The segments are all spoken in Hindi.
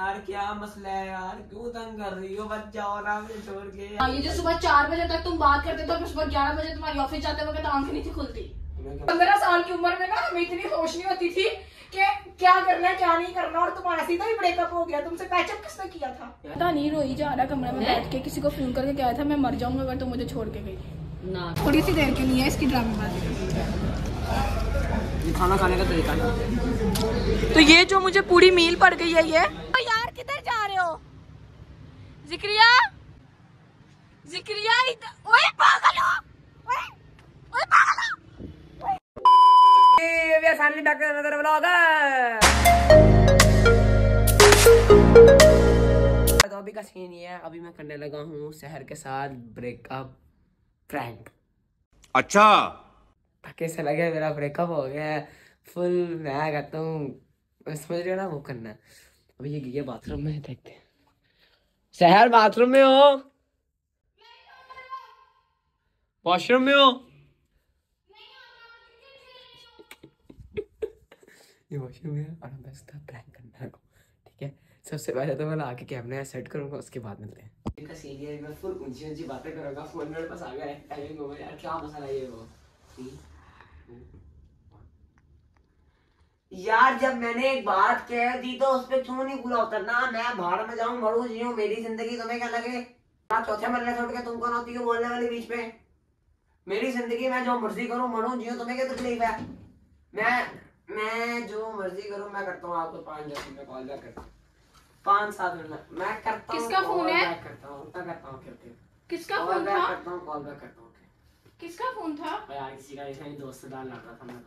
यार क्या मसला है यार, क्यों तंग कर रही हो, बच जाओ आराम से छोड़ के। ये जो सुबह 4 बजे तक तुम बात करते थे, सुबह 11 बजे तुम्हारी ऑफिस जाते वक्त आंख नहीं थी खुलती। 15 साल की उम्र में ना हमें इतनी होश नहीं होती थी कि क्या करना है क्या नहीं करना, और तुम्हारा सीधा ही ब्रेकअप हो गया। तुमसे पैचअप किसने किया था? पता नहीं, रोई जा रहा कमरे में बैठ के, किसी को फोन करके क्या था मैं मर जाऊंगा अगर तुम मुझे छोड़ के गई ना। थोड़ी सी देर के लिए इसकी ड्रामेबाजी, खाना खाने का तरीका। तो ये जो मुझे पूरी मील पड़ गई है, ये किधर जा रहे हो जिक्रिया? जिक्रिया ओए पागल हो, ओए पागल हो। ZS Family Vlogs। तो अभी का सीन ये है, अभी मैं करने लगा हूँ शहर के साथ ब्रेकअप प्रैंक। अच्छा कैसे लगे? मेरा ब्रेकअप हो गया है फुल, मैं कहता हूँ समझ रहे हो ना, वो करना है। अभी ये गई बाथरूम में, देखते हैं। शहर बाथरूम में हो, वॉशरूम में हो, ये वॉशरूम में, और मैं इसका प्रैंक करना है। ठीक है, सबसे पहले तो मैं लाके कैमरा सेट करूंगा, उसके बाद मिलते हैं। इनका सीन है, मैं फुल ऊंची-ऊंची बातें करूंगा। फोन मेरे पास आ गया है, टाइमिंग हो गया यार, क्या मसला है ये वो यार। जब मैंने एक बात कह दी तो उस पर क्यों नहीं पूरा उतरना? मैं बाहर में जाऊं, मरूं, जीऊं, मेरी जिंदगी तुम्हें क्या लगे? चौथे मरने छोड़ के तुम कौन होती हो बोलने वाले बीच में? मेरी जिंदगी, मैं जो मर्जी करूं, मरूं, जीऊं, तुम्हें क्या तकलीफ है? मैं जो मर्जी करूं मैं करता हूं। आपको 5-10 मिनट में कॉल बैक करता हूं, 5-7 मिनट मैं करता हूं। किसका फोन है? किसका फोन था? करता हूं कॉल बैक करता हूं। किसका फोन था? यार किसी का, ऐसा ही दोस्त डाल रहा था मैं।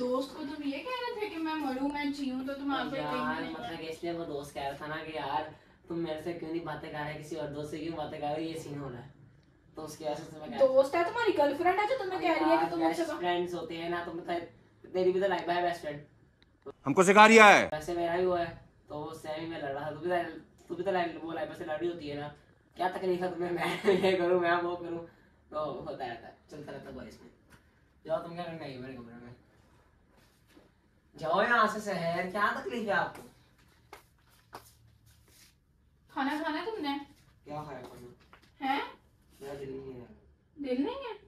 दोस्त को तुम ये कह रहे थे कि मैं मरूं मैं जीऊं, तो तुम आगे नहीं, मतलब इसलिए वो दोस्त कह रहा था ना कि यार तुम मेरे से क्यों नहीं बातें कर रहे, किसी और दोस्त से क्यों बातें कर रहे हो, ये सीन हो रहा है। तो उसकी वजह से मैं, दोस्त है तुम्हारी गर्लफ्रेंड है जो तुम्हें कह रही है कि तुम मुझसे फ्रेंड्स होते हैं ना, तुम तेरी भी तो लाइफ है बेस्ट फ्रेंड, हमको सिखा रही है। वैसे मेरा भी हुआ है, तो उससे भी मैं लड़ रहा था। तू भी तो वो लाइफ से लड़ी होती है ना, क्या तकलीफ है तुम्हें, मैं ये करूँ मैं वो करूँ, तो होता रहता है, चलता रहता है बॉयज में। जाओ तुम क्या करना है मेरे कमरे में, जाओ यहाँ से शहर, क्या तकलीफ है आपको? खाना खाना तुमने क्या खाया? खाना है? मेरा दिल नहीं है, दिल नहीं है।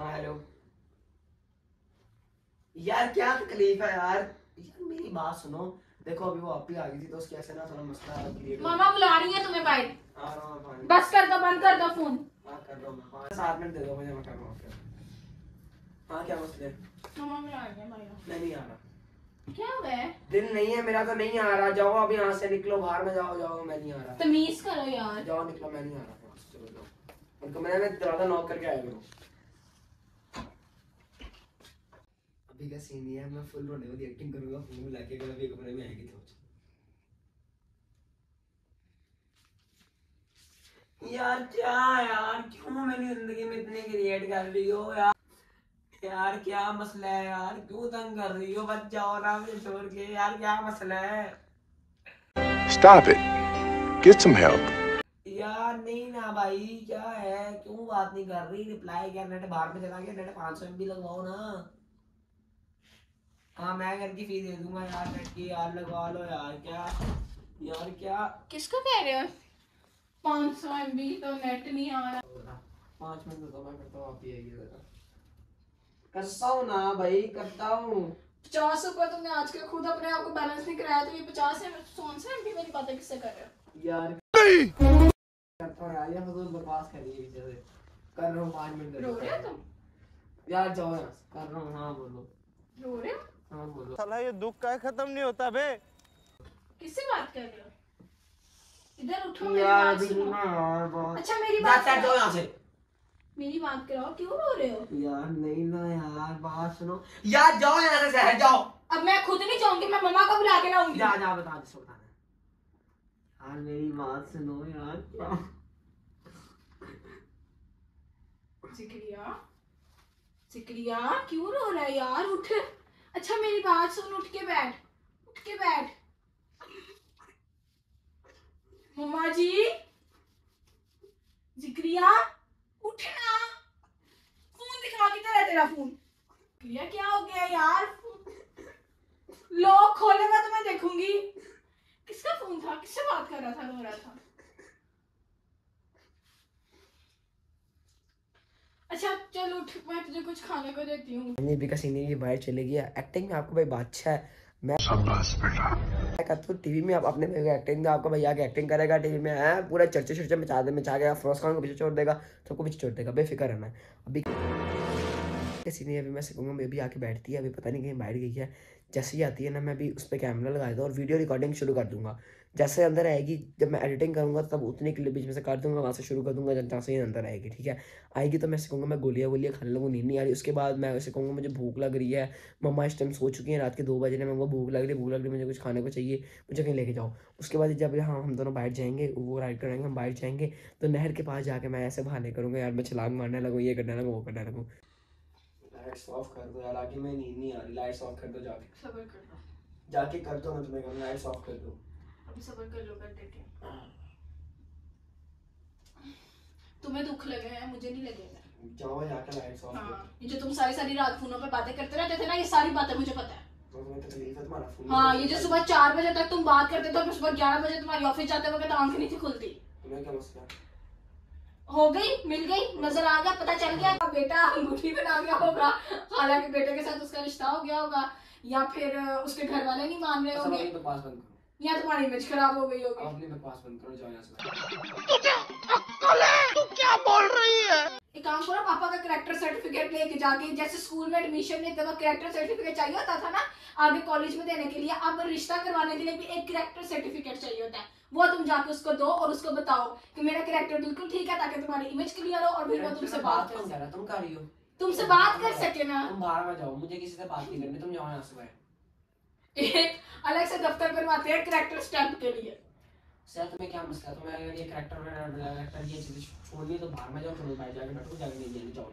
हेलो यार क्या तकलीफ है यार? यार मेरी बात सुनो, देखो अभी वो आप ही आ गई थी, तो उसके ऐसे ना थोड़ा मसला। मामा बुला रही है तुम्हें भाई, बस कर दो, बंद कर दो फोन। कर दो, 7 मिनट दे दो मुझे, मैं कर रहा हूं। हां क्या मसला है? मामा बुला रही है भाई। नहीं आ रहा, क्या हुआ? दिल नहीं है मेरा तो नहीं आ रहा। जाओ अभी यहां से निकलो, बाहर में जाओ, जाओ मैं नहीं आ रहा। तमीज करो यार, जाओ निकलो, मैं नहीं आ रहा। चलो जाओ, उनको मैंने दरवाजा नॉक करके आया हूं। अभी का सीन ये है, मैं फुल रोने वाली एक्टिंग करूंगा, फोन लाके अगर अभी कमरे में आएगी तो। यार क्या यार, क्यों मेरी जिंदगी में इतने क्रिएट कर रही हो यार? यार क्या मसला है यार, क्यों तंग कर रही हो, बच जाओ आराम से छोड़ के। यार क्या मसला है? Stop it. Get some help. यार नहीं ना भाई, क्या है, क्यों बात नहीं कर रही? रिप्लाई क्या, नेट बाहर में चला गया, नेट 500 MB लगवाओ ना। हाँ मैं घर की फीस दे दूंगा यार, नेट की यार लगवा लो यार। क्या यार, क्या किसको कह रहे हो? 500 MB तो नेट नहीं आ रहा। 5 मिनट तो मैं करता हूँ, आप ही आइए जरा। करता हूँ ना भाई, करता हूँ। 50 रुपये तुमने आज के खुद अपने आप को बैलेंस नहीं कराया, तो ये 50 MB मेरी बातें किससे कर रहे हो यार? नहीं करता हूँ यार, ये फजूल बकवास कर रही है पीछे से। कर रहा हूँ 5 मिनट। रो रहे हो तुम यार? जाओ यार, कर रहा हूँ। हाँ बोलो, रो रहे हो? हाँ बोलो। साला ये दुख काहे खत्म नहीं होता बे? किससे बात कर रहे हो? इधर उठो, मेरी बात सुनो। अच्छा मेरी बात करो, यहाँ से मेरी बात कराओ। क्यों रो रहे हो यार? नहीं ना यार, बात सुनो यार, जाओ यहाँ से जाओ। अब मैं खुद नहीं जाऊंगी, मैं मम्मा को बुला के लाऊंगी। जा जा, बता दे सुना यार, मेरी बात सुनो यार। जिक्रिया, जिक्रिया क्यों रो रहा है यार? उठ। अच्छा मेरी बात सुन, उठ के बैठ, उठ के बैठ। मम्मा जी, जिक्रिया उठना, मेरा फोन। भैया क्या हो गया यार, लॉक खोलेगा तो मैं देखूंगी किसका फोन था, किससे बात कर रहा था, रो रहा था। अच्छा चलो ठीक, मैं तुझे कुछ खाने को देती हूँ। नहीं बिकॉज ये बाहर चले गया। एक्टिंग में आपको भाई बादशाह है। मैं कहता हूँ टीवी में आप अपने एक्टिंग में आपका भैया एक्टिंग करेगा टीवी में, है पूरा चर्चे चर्चे में चादर में छा गया, फरोज खान को पीछे छोड़ देगा, सबको पीछे छोड़ देगा, बेफिक्र रहना। अभी सीनियर अभी मैं सकूँगा, मैं अभी आके बैठती है, अभी पता नहीं कहीं बैठ गई है। जैसे ही आती है ना मैं अभी उस पर कैमरा लगा देता हूँ और वीडियो रिकॉर्डिंग शुरू कर दूंगा। जैसे अंदर आएगी जब मैं एडिटिंग करूँगा तब उतने क्लिप बीच में से काट दूंगा, वहाँ से शुरू कर दूंगा जहाँ से ही अंदर आएगी। ठीक है, आएगी तो मैं सीखूँगा, मैं गोलियाँ गोलियाँ खाने लगूँ, नींद नहीं आ रही। उसके बाद मैं सीखूँगा मुझे भूख लग रही है, मम्मा इस टाइम सो चुकी है, रात के 2 बजे मैं उनको भूख लग रही मुझे कुछ खाने को चाहिए, मुझे कहीं लेके जाओ। उसके बाद जब यहाँ हम दोनों बाहर जाएंगे, वो राइड कराएंगे, हम बाहर जाएंगे तो नहर के पास जाके मैं ऐसे बहाने करूँगा यार, मैं छलांग मारने लगूँ, ये करने लगूँ, वो करने लगूँ। लाइट्स ऑफ कर दो यार, आगे मैं नींद नहीं आ रही, लाइट्स ऑफ कर दो जाके, सब्र कर लो जाके कर दो ना, तुम्हें कहूँ लाइट्स ऑफ कर दो अभी, सब्र कर लो, कर देते हैं। तुम्हें दुख लगे हैं, मुझे नहीं लगेगा, जाओ जाके लाइट्स ऑफ कर दो। ये जो तुम सारी रात फोनों पे बातें करते रहते थे ना, ये सारी बातें मुझे पता है, तो तुम्हें तकलीफ है तुम्हारा फोन। हां, ये जो सुबह 4 बजे तक तुम बात करते थे और सुबह 11 बजे तुम्हारी ऑफिस जाते वक्त आंखें नीचे खुलती, तुम्हें क्या मसला हो गई, मिल गई, नजर आ गया, पता चल गया, बेटा अंगूठी बना गया होगा, हालांकि बेटे के साथ उसका रिश्ता हो गया होगा, या फिर उसके घर वाले नहीं मान रहे होंगे, या तुम्हारी इमेज खराब हो गई होगी। तू क्या बोल रही है, एक काम करो पापा का कैरेक्टर सर्टिफिकेट लेके जाके, जैसे स्कूल में एडमिशन लेते वक्त कैरेक्टर सर्टिफिकेट चाहिए होता था ना आगे कॉलेज में देने के लिए, अब रिश्ता करवाने के लिए भी एक कैरेक्टर सर्टिफिकेट चाहिए होता है, वो तुम जाके उसको दो और उसको बताओ कि मेरा कैरेक्टर बिल्कुल ठीक है, ताकि तुम्हारी इमेज क्लियर हो और फिर वो तुमसे बात कर सके। तुम कर रही हो, तुमसे बात कर सके ना, तुम बाहर में जाओ, मुझे किसी से बात नहीं करनी, तुम जाओ यहाँ से। एक अलग से दफ्तर बनवाते हैं कैरेक्टर स्टैम्प के लिए। सर तुम्हें क्या मसला, तुम्हें अगर ये कैरेक्टर ये चीज छोड़नी तो बाहर में जाओ, थोड़ी बाहर जाके बैठो, जाके नहीं जाने जाओ,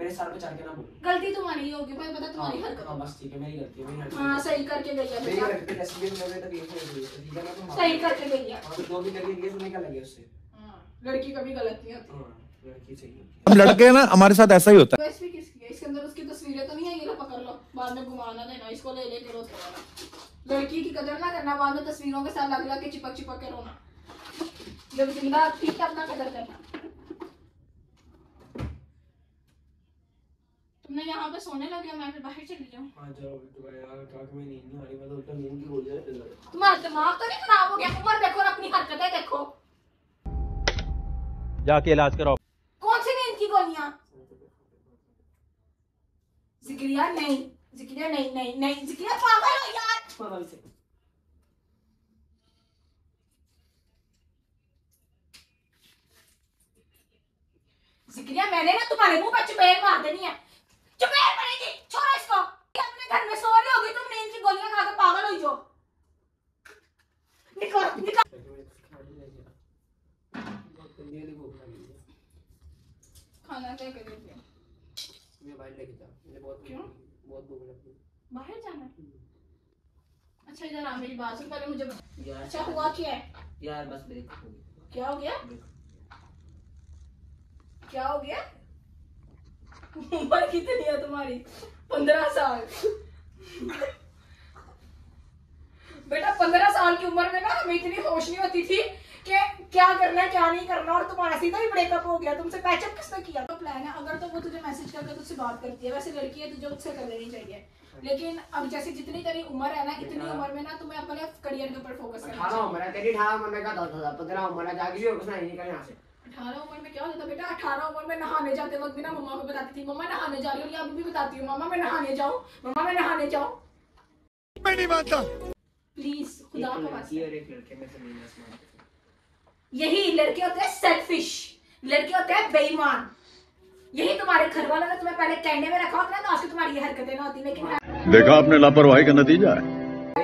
मेरे सर पे चढ़ के ना बोलो। गलती तुम्हारी ही होगी, मैं पता तुम्हारी हरकत है, बस ठीक है, मेरी गलती है, मेरी हरकत। हां सही करके गई है, मेरी गलती है, इसलिए मैंने तक ये नहीं किया, मैं तुम सही करके गई है, और जो भी लगी ये सुनने का लगे उससे। हां, लड़की कभी गलत नहीं होती। हां लड़की सही होती है, हम लड़के ना हमारे साथ ऐसा ही होता है। वैसे भी किसकी है, इसके अंदर उसकी तस्वीरें तो नहीं है, ये लो पकड़ लो, बाद में घुमाना देना, इसको ले ले करो, लड़की की कदर ना करना, बाद में तस्वीरों के साथ लग लग के चिपक चिपक के रोना, जब जिंदा ठीक अपना कदर करना। तुमने यहाँ पे सोने लगे, मैं फिर बाहर चली जाऊँ। हाँ जाओ बेटा, यार काक में नींद नहीं आ रही, मतलब उल्टा नींद की हो जाए फिर। तुम्हारा दिमाग तो नहीं खराब हो गया, उम्र देखो और अपनी हरकतें देखो, जाके इलाज कराओ। कौन सी नींद की गोलियाँ, जिक्रिया नहीं, जिक्रिया नहीं नहीं नहीं, जिक्रिया पागल हो यार। जिक्रिया मैंने ना तुम्हारे मुंह पर चुपैर मार देनी है, चुपैर मारेगी, छोड़ो इसको, अपने घर में सो रही होगी, तुम नींद की गोलियां खा के पागल हो जो। निकाल निकाल, खाना क्या करेंगे, मैं बाहर लेके जा, मुझे बहुत क्यों बहुत भूख लगी, बाहर जाना है। अच्छा इधर आ मेरी बात सुन, पहले मुझे बता अच्छा हुआ क्या है यार, बस ब्रेक हो गया। क्या हो गया, क्या हो गया, उम्र कितनी है तुम्हारी, 15 साल बेटा 15 साल की उम्र में ना हमें इतनी होश नहीं होती थी कि क्या करना है क्या नहीं करना, और तुम्हारा सीधा ही ब्रेकअप हो गया, तुमसे पैचअप किसने किया। तो प्लान है अगर तो वो तुझे मैसेज करके तुझसे बात करती है, वैसे लड़की है तुझे उससे कर लेनी चाहिए, लेकिन अब जैसे जितनी तेरी उम्र है ना, इतनी उम्र में ना तुम्हें अपने करियर के ऊपर फोकस करना चाहिए। 18 उम्र है तेरी, 18 उम्र में क्या होता था, 15 उम्र है जाके भी कुछ नहीं निकल यहां से। 18 उम्र में क्या होता था बेटा, 18 उम्र में नहाने जाते वक्त भी ना मम्मा को बताती थी मम्मा नहाने जा रही हूं, या अभी भी बताती हूं मम्मा मैं नहाने जाऊं, मम्मा मैं नहाने जाऊं। मैं नहीं मानता, प्लीज खुदा का वास्ता, एक लड़के में से नहीं मानता, यही लड़के होते हैं सेल्फिश, लड़के होते हैं बेईमान, यही तुम्हारे घर वालों ने तुम्हें पहले कहने में रखा होता ना, आज की तुम्हारी ये हरकतें ना होती, लेकिन देखा आपने लापरवाही का नतीजा है।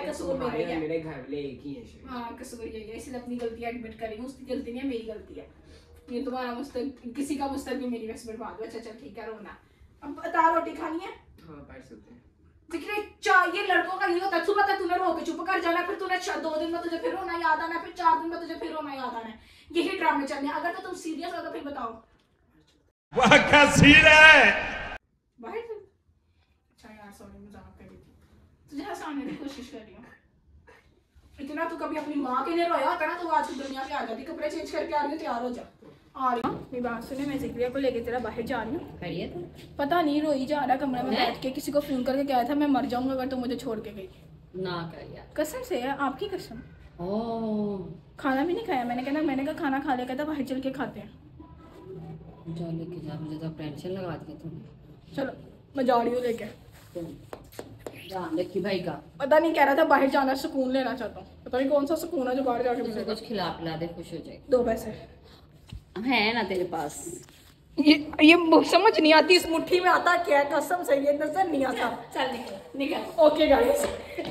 कसूर मेरा ही है, मेरे घर वाले एक ही हैं। हां कसूर यही है, इसलिए अपनी गलती एडमिट कर रही हूं, उसकी गलती नहीं है, मेरी गलती है, ये तुम्हारा मुस्तक किसी का मुस्तक भी मेरी बस बर्बाद हुआ। अच्छा चल ठीक है, रोना अब बता, रोटी खानी है। हां बैठ सकते हैं। जिक्र चाहिए लड़कों का ये होता है, सुबह तक तूने रो के चुप कर जाना, फिर तूने 2 दिन में तुझे फिर रोना याद आना, फिर 4 दिन में तुझे फिर रोना याद आना, यही ड्रामे चल रहे हैं। अगर तो तुम सीरियस हो तो फिर बताओ, वाह क्या सीन है, बाहर जरा सामने की कोशिश कर रही हूँ। इतना तो कभी अपनी माँ के लिए रोया होता ना तो आज की दुनिया पे आ जाती। कपड़े चेंज करके आ रही हूँ, तैयार हो जा। आ रही हूँ, मेरी बात सुने, मैं जिक्रिया को लेके तेरा बाहर जा रही हूँ। करिए तो पता नहीं रोई जा रहा कमरे में बैठ के। किसी को फोन करके कहा था मैं मर जाऊंगा अगर तुम मुझे छोड़ के गई ना। करिए कसम से है, आपकी कसम। खाना भी नहीं खाया मैंने, कहना मैंने कहा खाना खा लिया, कहता बाहर चल के खाते हैं। मुझे तो टेंशन लगा दी तुमने। चलो मैं जा रही हूँ लेके। भाई का पता नहीं कह रहा था बाहर जाना, सुकून लेना चाहता हूँ। पता नहीं कौन सा सुकून है जो बाहर जाके मुझे कुछ खिला पिला दे, खुश हो जाए। दो पैसे है ना तेरे पास? ये समझ नहीं आती इस मुट्ठी में आता क्या, कसम से ये नजर नहीं आता। चल निकल। ओके गाइस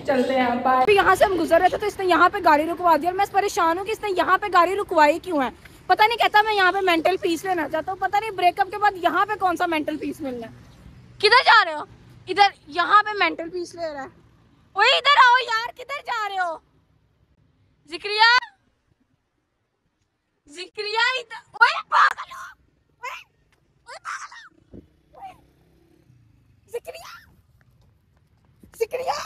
चलते हैं बाय। यहाँ से हम गुजर रहे थे तो इसने यहाँ पे गाड़ी रुकवा दी और मैं परेशान हूँ कि इसने यहाँ पे गाड़ी रुकवाई क्यों है। पता नहीं कहता मैं यहाँ पे मेंटल पीस लेना चाहता हूँ। पता नहीं ब्रेकअप के बाद यहाँ पे कौन सा मेंटल पीस मिलना है। किधर जा रहे हो? इधर यहाँ पे मेंटल पीस ले रहा है। ओए इधर आओ यार, किधर जा रहे हो? जिक्रिया जिक्रिया इधर। ओए पागल हो, ओए ओए पागल हो। ओए Zakariya Zakariya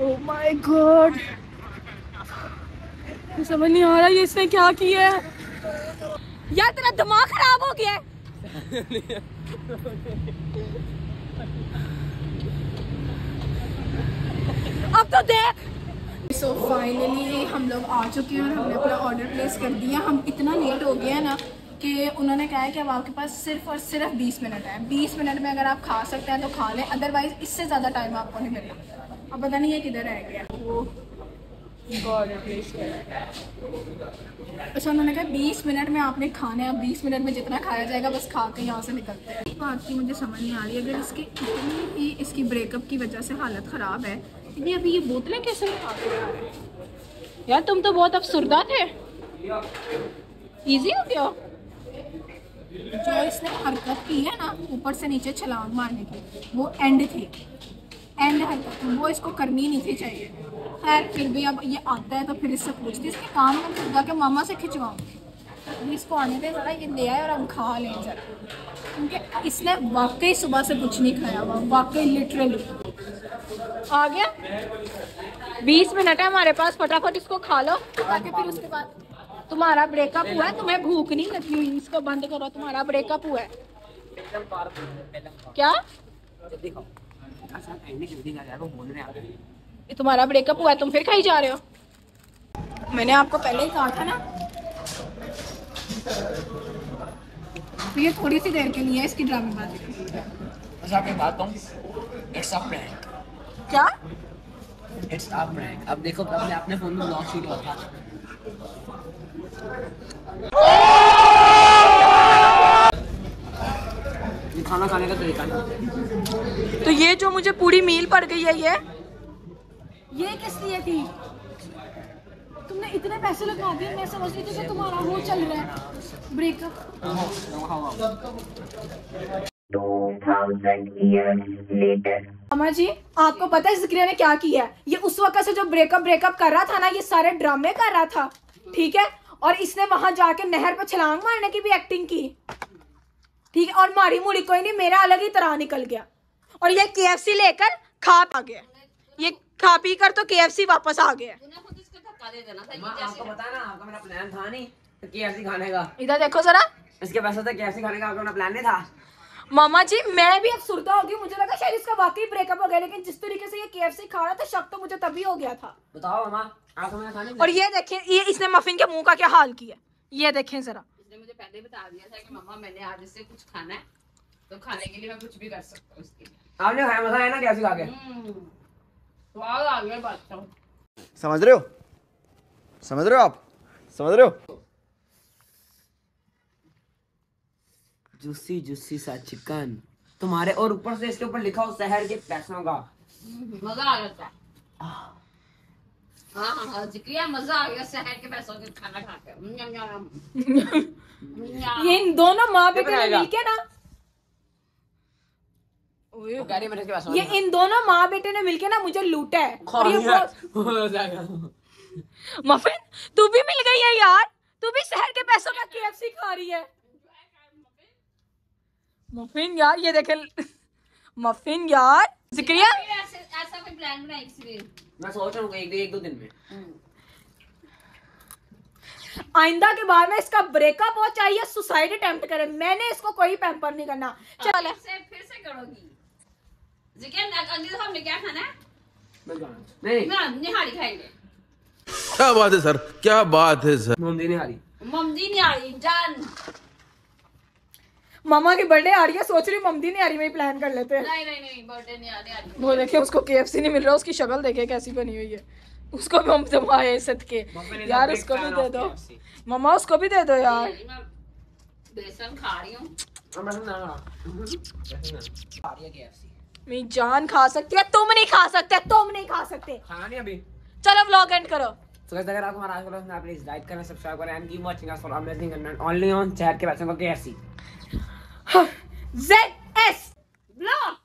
Oh my God! समझ नहीं आ रहा ये इसने क्या किया है। यार तेरा दिमाग खराब हो गया है। अब तो देख। So finally हम लोग आ चुके हैं और हमने अपना ऑर्डर प्लेस कर दिया। हम इतना लेट हो गया है ना कि उन्होंने कहा है कि अब आपके पास सिर्फ और सिर्फ 20 मिनट है। 20 मिनट में अगर आप खा सकते हैं तो खा लें, अदरवाइज इससे ज़्यादा टाइम आपको नहीं मिलना। अब पता नहीं है किधर रह गया वो। अच्छा उन्होंने कहा 20 मिनट में आपने खाना है। अब 20 मिनट में जितना खाया जाएगा बस खा के यहाँ से निकलते हैं। बात की मुझे समझ नहीं आ रही। अगर इसके इतनी ही इसकी ब्रेकअप की वजह से हालत ख़राब है, इतनी अभी ये बोतलें कैसे खा के जा रहे हैं? यार तुम तो बहुत अफसरदा थे, ईजी हो गया जो इसने हरकत की है ना ऊपर से नीचे छलांग मारने की। वो एंड थी, एंड हरकत वो इसको करनी नहीं थी चाहिए। खैर फिर भी अब ये आता है तो फिर इससे पूछती इसके काम हम खुदा के मामा से खिंचवाऊँ। इसको आने दे ज़रा, ये ले आए और हम खा लें ज़रा, क्योंकि इसने वाकई सुबह से कुछ नहीं खाया हुआ, वाकई लिटरली। आ गया 20 मिनट है हमारे पास, फटाफट इसको खा लो ताकि फिर उसके बाद तुम्हारा ब्रेकअप हुआ है, तुम्हें भूख नहीं लगी हुई। इसको बंद करो, तुम्हारा ब्रेकअप हुआ है क्या? तुम्हारा ब्रेकअप हुआ है, तुम फिर खाई जा रहे हो। मैंने आपको पहले ही कहा था ना। तो ये थोड़ी सी देर के लिए इसकी ड्रामेबाजी क्या? अब देखो आपने फोन में ब्लॉग शुरू किया था। ये खाना खाने का तरीका है। तो ये जो मुझे पूरी मील पड़ गई है ये किस लिए थी? तुमने इतने पैसे लगा दिए, मैं समझ रही थी कि तुम्हारा वो चल रहा है ब्रेकअप। 2000 years later। मामा जी आपको पता है जिक्रिया ने क्या किया है? ये उस वक्त से जो ब्रेकअप कर रहा था ना, ये सारे ड्रामे कर रहा था, ठीक है। और इसने वहां जाके नहर पे छलांग मारने की भी एक्टिंग की, ठीक है। और मारी मुड़ी कोई नहीं, मेरा अलग ही तरह निकल गया। और ये KFC लेकर खा पा गया, ये खा पी कर तो KFC वापस आ गया। आपको पता ना आपका मेरा प्लान था नहीं KFC खाने का। इधर देखो जरा, इसके पैसे तो KFC खाने का आपका मेरा प्लान नहीं था। मामा जी मैं भी अफसुर्दा हो गई, मुझे लगा शायद इसका वाकई ब्रेकअप हो गया, लेकिन जिस तरीके से ये KFC खा रहा था शक तो मुझे तभी हो गया था। बताओ मामा आप मैंने खाने। और ये देखें ये इसने मफिन के मुंह का क्या हाल किया, ये देखें जरा। इसने मुझे पहले बता दिया था कि मम्मा मैंने आज इससे कुछ खाना है तो खाने के लिए मैं कुछ भी कर सकता हूँ उसके लिए। आपने खाया मजा है ना KFC खा के? बात समझ रहे हो, समझ रहे हो आप, समझ रहे हो? जूसी जूसी सा चिकन तुम्हारे, और ऊपर से इसके ऊपर लिखा हो शहर के पैसों का। मजा आ गया। हाँ जिक्रिया मजा आ गया शहर के पैसों के खाना खाकर। ये इन दोनों माँ बेटे मिलके ना ये इन दोनों माँ बेटे ने मिलके ना मुझे लूटा है। मफिन तू भी मिल गई है यार, तू भी शहर के पैसों का KFC खा रही है। मफिन यार ये देखे, मफिन यार जिक्रिया ऐसा कोई प्लान बनाए मैं सोच रहा हूं एक दो दिन में। आइंदा के बारे में इसका ब्रेकअप हो चाहिए, सुसाइड अटेम्प्ट करे, मैंने इसको कोई पैम्पर नहीं करना। चल फिर से करोगी अगली दफा। हमने क्या खाना है? नहीं निहारी खाएंगे। क्या बात है सर, क्या बात है सर। मम्मी निहारी, मम्मी निहारी डन। मामा की बर्थडे आ रही है, सोच रही हूँ मम्मी निहारी में ही प्लान कर लेते हैं। नहीं नहीं नहीं बर्थडे नहीं आ रही। वो देखिए उसको KFC नहीं मिल रहा, उसकी शक्ल देखिए कैसी बनी हुई है। उसको भी हम जमाए सद के यार, उसको भी दे दो मामा, उसको भी दे दो यार। बेसन खा रही हूँ मेरी जान, खा सकती है तुम नहीं खा सकते, तुम नहीं खा सकते। खाने अभी चलो व्लॉग एंड करो। तो अगर आपको हमारा व्लॉग पसंद आया प्लीज लाइक करना, सब्सक्राइब करना and keep watching us for amazing content only on chat के पैसों को KFC ZS व्लॉग।